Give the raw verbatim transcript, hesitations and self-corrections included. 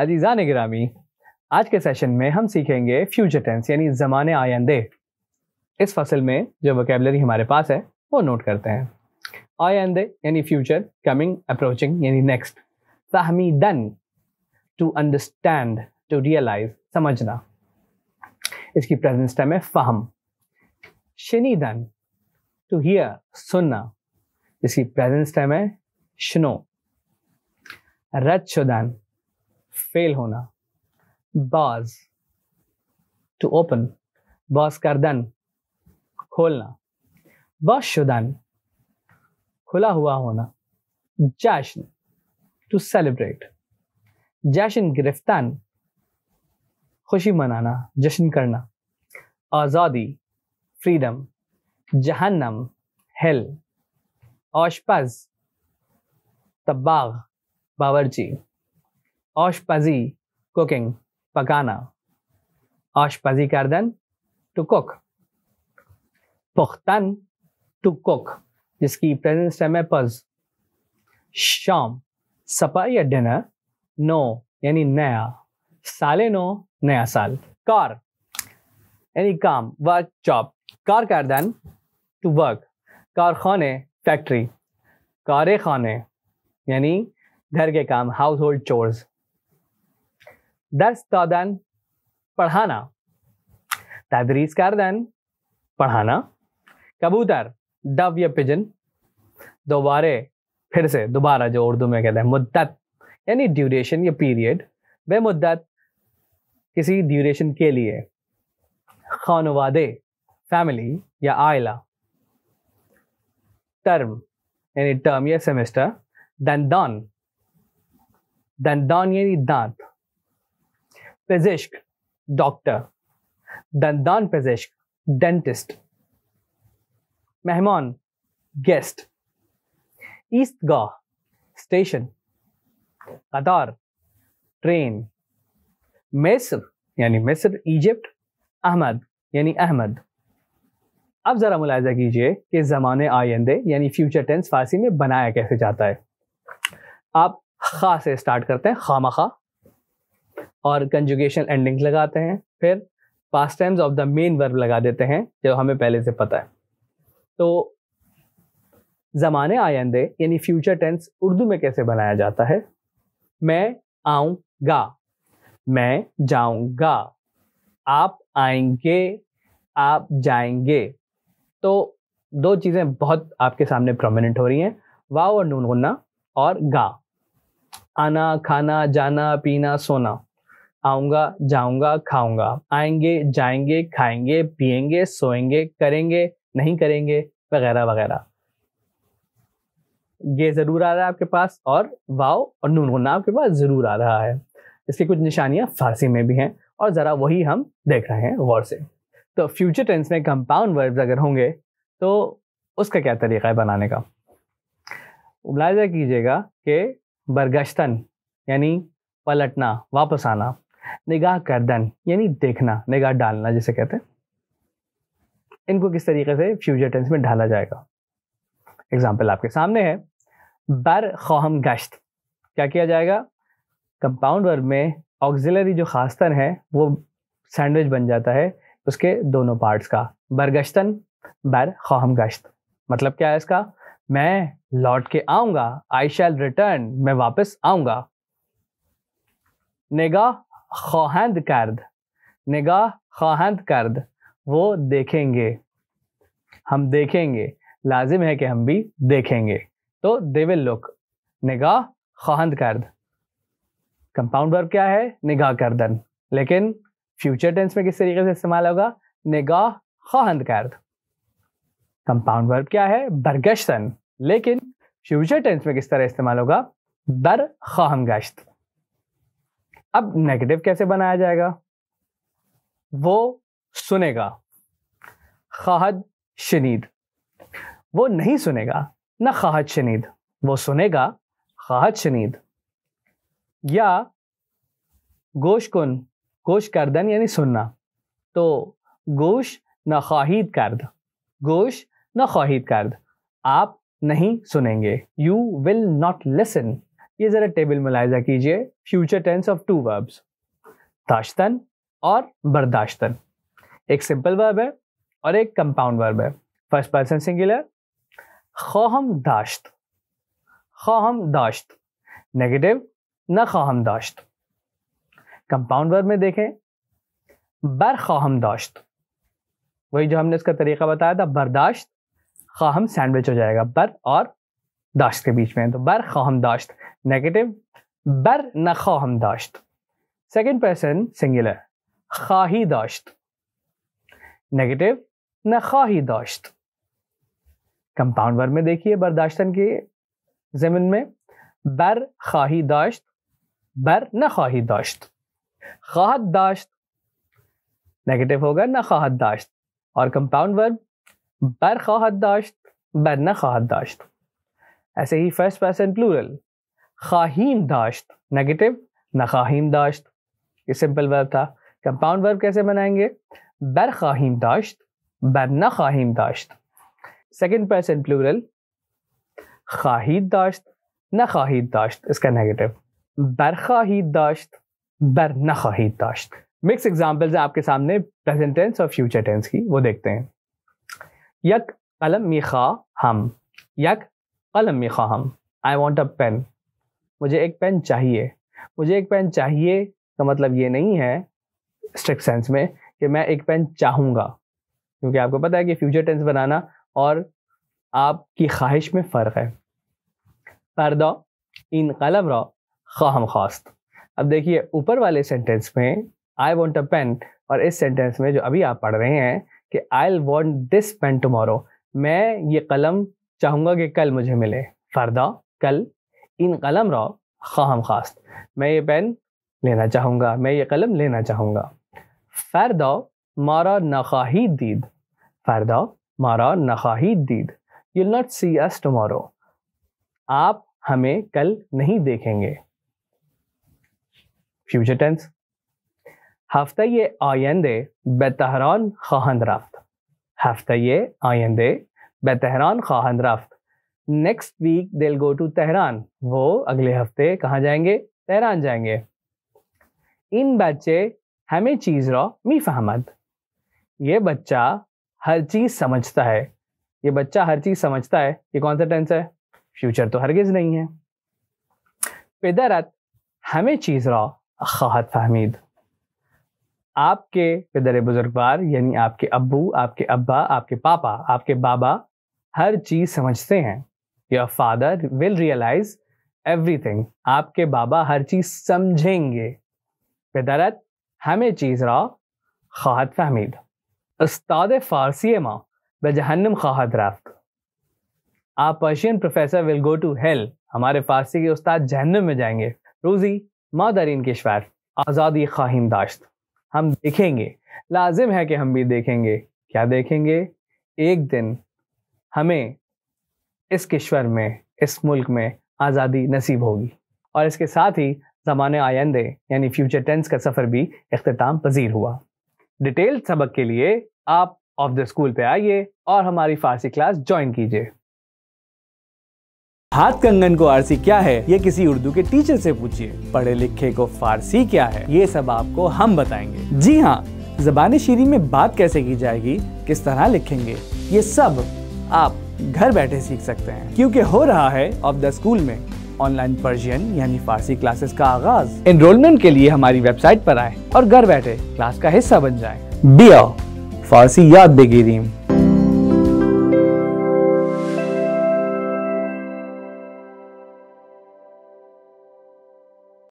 अजीज़ान गिरामी, आज के सेशन में हम सीखेंगे फ्यूचर टेंस यानी ज़माने आइंदे। इस फसल में जो वोकेबलरी हमारे पास है वो नोट करते हैं। आइंदे यानी फ्यूचर, कमिंग, अप्रोचिंग यानी नेक्स्ट, फहमीदन टू अंडरस्टैंड, टू रियलाइज समझना, इसकी प्रेजेंस टाइम है फहम। शनीदन टू हियर सुनना, इसकी प्रेजेंस टाइम है शनो। रद्द शुदन फेल होना, बाज टू ओपन, बाज करदन खोलना, बाज शुदन खुला हुआ होना। जश्न टू सेलिब्रेट, जश्न गिरफ्तान खुशी मनाना, जश्न करना। आज़ादी फ्रीडम, जहन्नम हेल। आशपज़ तब्बाग बावर्ची, आशपज़ी कुकिंग पकाना, आशपज़ी करदन टू कुक। पुख्तन टू कुक, जिसकी प्रेजेंस टाइम है पज। शाम सपा या डिनर। नो यानी नया, साले नो नया साल। कार यानी काम, वर्क जॉब, कार करदन टू वर्क। कारखाने फैक्ट्री, कारे खाने यानी घर के काम, हाउस होल्ड चोर्स। दर्स दादन पढ़ाना, तदरीस करदन पढ़ाना। कबूतर डव या पिजन, दोबारे फिर से, दोबारा जो उर्दू में कहते हैं। मुद्दत यानी ड्यूरेशन या पीरियड, बेमुद्दत किसी ड्यूरेशन के लिए। खानवादे फैमिली या आयला। टर्म यानी टर्म या सेमेस्टर। दंदान, दंदान यानी दांत। पेजिश्क डॉक्टर, दंदान पेजिश्क डेंटिस्ट। मेहमान गेस्ट। ईस्टगाह स्टेशन। कतार ट्रेन। मिस्र यानी मिस्र, इजिप्ट। अहमद यानी अहमद। अब ज़रा मुलाहिजा कीजिए कि ज़माने आइंदे यानी फ्यूचर टेंस फारसी में बनाया कैसे जाता है। आप खा से स्टार्ट करते हैं, खामखा, और कंजुगेशन एंडिंग लगाते हैं, फिर past times of the main verb लगा देते हैं जो हमें पहले से पता है। तो ज़माने आइंदे यानी फ्यूचर टेंस उर्दू में कैसे बनाया जाता है? मैं आऊँगा, मैं जाऊँगा, आप आएंगे, आप जाएंगे। तो दो चीज़ें बहुत आपके सामने प्रोमिनेंट हो रही हैं, वाव और नून गुन्ना और गा। आना, खाना, जाना, पीना, सोना। आऊँगा, जाऊँगा, खाऊँगा। आएंगे, जाएंगे, खाएंगे, पिएंगे, सोएंगे, करेंगे, नहीं करेंगे, वगैरह वगैरह। ये ज़रूर आ रहा है आपके पास, और वाव और नून गुन्ना आपके पास ज़रूर आ रहा है। इसकी कुछ निशानियाँ फारसी में भी हैं और ज़रा वही हम देख रहे हैं गौर से। तो फ्यूचर टेंस में कंपाउंड वर्ब्स अगर होंगे तो उसका क्या तरीका है बनाने का? मुलाहिजा कीजिएगा कि बरगश्तन यानी पलटना, वापस आना। निगाह करदन यानी देखना, निगाह डालना जिसे कहते हैं। इनको किस तरीके से फ्यूचर टेंस में ढाला जाएगा, एग्जाम्पल आपके सामने है। बर ख़ाम गश्त, क्या किया जाएगा? कंपाउंड वर्ब में ऑक्सिलरी जो खासतन है वो सैंडविच बन जाता है उसके दोनों पार्ट्स का। बरगश्तन बर ख़ाम गश्त, मतलब क्या है इसका? मैं लौट के आऊँगा, आई शैल रिटर्न, मैं वापस आऊँगा। निगाह ख़ाहंद कर्द, निगाह ख़ाहंद कर्द, वो देखेंगे, हम देखेंगे, लाजिम है कि हम भी देखेंगे, तो दे विल लुक। निगाह ख़ाहंद कर्द, कंपाउंड वर्ब क्या है? निगाह करदन, लेकिन फ्यूचर टेंस में किस तरीके से इस्तेमाल होगा? निगाह ख़ाहंद कर्द। कंपाउंड वर्ब क्या है? बरगश्तन, लेकिन फ्यूचर टेंस में किस तरह इस्तेमाल होगा? बर ख़ाहम गश्त। अब नेगेटिव कैसे बनाया जाएगा? वो सुनेगा, ख़ाहद शनीद, वो नहीं सुनेगा ना ख़ाहद शनीद, वो सुनेगा ख़ाहद शनीद। या गोश कुन, गोश करदन यानी सुनना, तो गोश न ख़ाहिद कर्द, गोश न ख़ाहिद कर्द, आप नहीं सुनेंगे, यू विल नॉट लिसन, ये जरा टेबल मुलायजा कीजिए future tense of two verbs दाश्तन और बर्दाश्तन। एक सिंपल वर्ब है और एक कंपाउंड वर्ब है। फर्स्ट पर्सन सिंगुलर खाहम दाश्त, खाहम दाश्त, नेगेटिव न खाहम दाश्त। कंपाउंड वर्ब में देखें बर खाहम दाश्त, वही जो हमने इसका तरीका बताया था बर्दाश्त खाहम सैंडविच हो जाएगा बर और दाश्त के बीच में, तो बर खाहम दाश्त, नेगेटिव बर न खाहम दाश्त। सेकेंड पर्सन सिंगुलर खाही दाश्त, नेगेटिव न खाही दाश्त। कंपाउंड वर्ब में देखिए बर्दाश्तन के जमीन में बर खाही दाश्त, बर न खाही दाश्त। खाहत दाश्त नेगेटिव होगा न खाहत दाश्त, और कंपाउंड वर्ब बर खाहत दाश्त, बर न खाहत दाश्त। ऐसे ही फर्स्ट पर्सन प्लूरल खाहीम दाश्त, नेगेटिव न खाहीम दाश्त। ये सिंपल वर्ब था। कंपाउंड वर्ब कैसे बनाएंगे? बर खाहीम दाश्त, बर न खाहीम दाश्त। सेकेंड पर्सन प्लूरल खाहीद दाश्त, न खाहीद दाश्त, इसका नेगेटिव बर खाहीद दाश्त, बर न खाहीद दाश्त। मिक्स एग्जाम्पल्स हैं आपके सामने प्रेजेंट टेंस और फ्यूचर टेंस की, वो देखते हैं। यक कलम खा हम, यक कलम खा हम। आई वॉन्ट अ पेन, मुझे एक पेन चाहिए। मुझे एक पेन चाहिए का मतलब ये नहीं है स्ट्रिक्ट सेंस में कि मैं एक पेन चाहूँगा, क्योंकि आपको पता है कि फ्यूचर टेंस बनाना और आपकी ख्वाहिश में फ़र्क है। पर्दा इन कलम रा खाहम खास्त। अब देखिए ऊपर वाले सेंटेंस में आई वॉन्ट अ पेन और इस सेंटेंस में जो अभी आप पढ़ रहे हैं कि I want this pen tomorrow, मैं ये कलम चाहूँगा कि कल मुझे मिले। फरदा कल इन कलम रा खाहम खास्त, मैं ये पेन लेना चाहूँगा, मैं ये कलम लेना चाहूँगा। फरदा मारा नखाही दीद, फरदा मारा नखाही दीद, you will not see us tomorrow, आप हमें कल नहीं देखेंगे। फ्यूचर टेंस हफ्ता ये आयंदे बेतहरान खाहंद रफ्त, हफ्ता ये आयंदे बेतहरान खाहंद रफ्त, next week they will go to Tehran, वो अगले हफ्ते कहाँ जाएंगे? तेहरान जाएंगे। इन बच्चे हमें चीज़ रा मी फहमद, ये बच्चा हर चीज़ समझता है, ये बच्चा हर चीज़ समझता है, ये कौन सा टेंस है? फ्यूचर तो हरगिज़ नहीं है। पिदरत हमें चीज़ रा खाहत फहमीद, आपके पिदर बुजुर्गवार यानी आपके अब्बू, आपके अब्बा, आपके पापा, आपके बाबा हर चीज़ समझते हैं। Your father will realise everything, आपके बाबा हर चीज़ समझेंगे। पिदरत हमें चीज़ रा खाहत फहमीद। उस्ताद फारसी माँ बजहन्नम खाहत राफ्त, आप Persian professor will go to hell, हमारे फारसी के उस्ताद जहन्नम में जाएंगे। रोज़ी मादरीन किश्वर आज़ादी खाहिम दाश्त, हम देखेंगे, लाजिम है कि हम भी देखेंगे। क्या देखेंगे? एक दिन हमें इस किश्वर में, इस मुल्क में आज़ादी नसीब होगी। और इसके साथ ही ज़माने आइंदे यानी फ्यूचर टेंस का सफ़र भी इख्तिताम पजीर हुआ। डिटेल्ड सबक के लिए आप ऑफ द स्कूल पे आइए और हमारी फारसी क्लास ज्वाइन कीजिए। हाथ कंगन को आरसी क्या है ये किसी उर्दू के टीचर से पूछिए, पढ़े लिखे को फारसी क्या है ये सब आपको हम बताएंगे। जी हाँ, ज़बान शीरी में बात कैसे की जाएगी, किस तरह लिखेंगे, ये सब आप घर बैठे सीख सकते हैं, क्योंकि हो रहा है ऑफ द स्कूल में ऑनलाइन पर्शियन यानी फारसी क्लासेस का आगाज। एनरोलमेंट के लिए हमारी वेबसाइट पर आए और घर बैठे क्लास का हिस्सा बन जाए। बिया फारसी याद बेगिरीम।